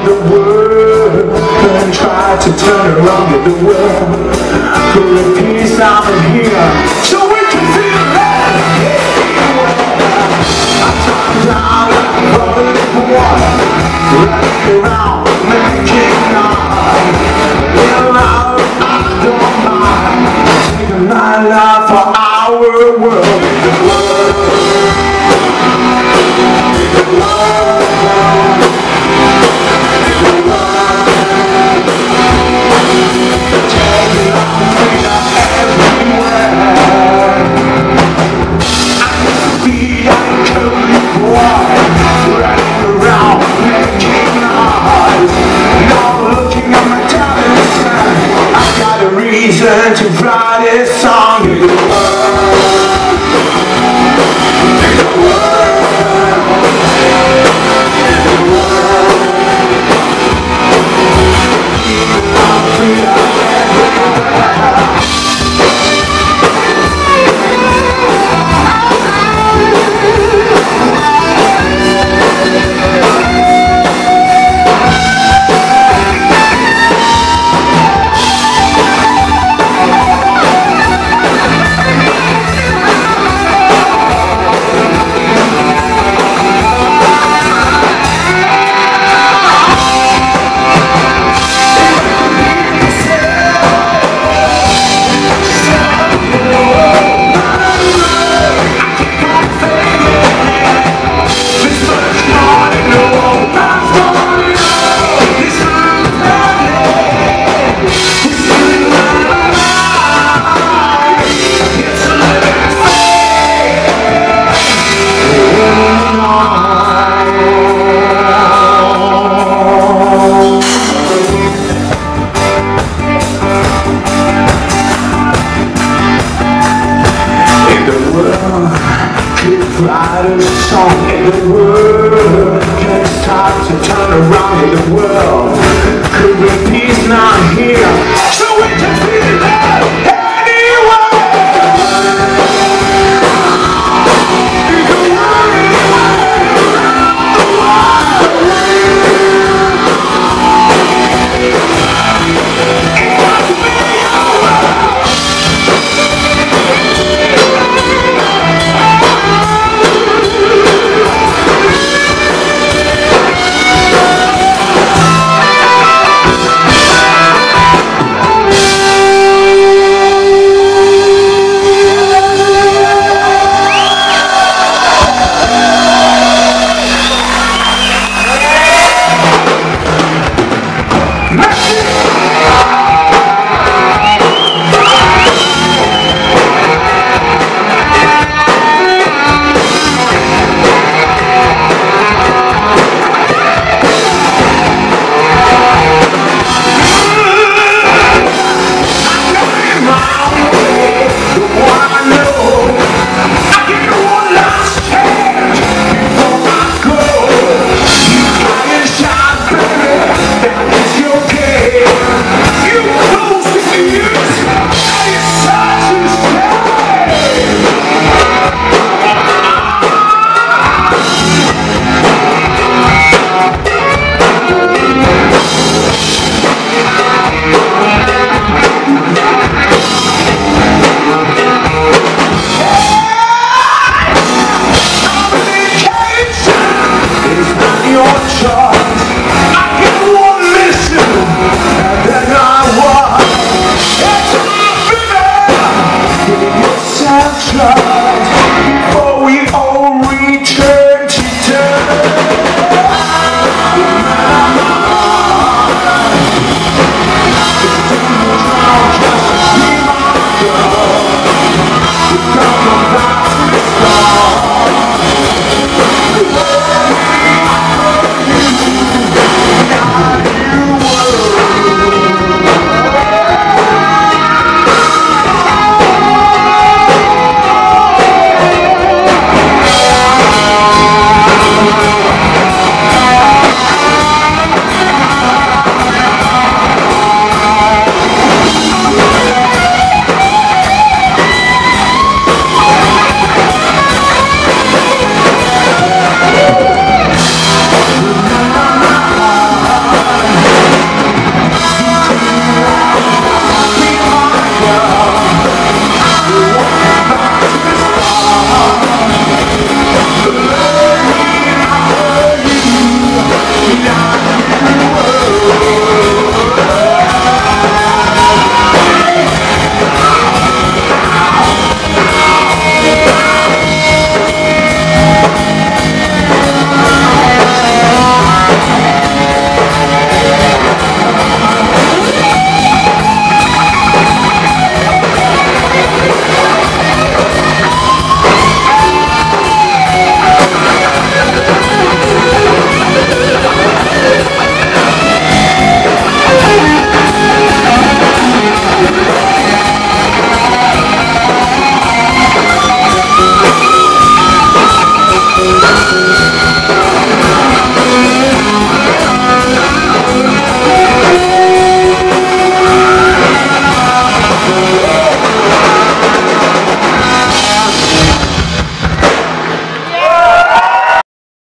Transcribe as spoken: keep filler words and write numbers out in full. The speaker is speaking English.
at the world and try to turn around at the world for the peace out of here, so we can feel that. I turn down like a bubble in the water, running around, making noise. Well, I, I don't mind taking my life for our world. The world, the world. Reason to write a song in the world, in the world, in the world. Even I'm free, I'm everywhere. Write a song in the world, can't start to turn around in the world. Could be peace not here, so we can feel that anyway. You can run away, it must be your world. Let's go!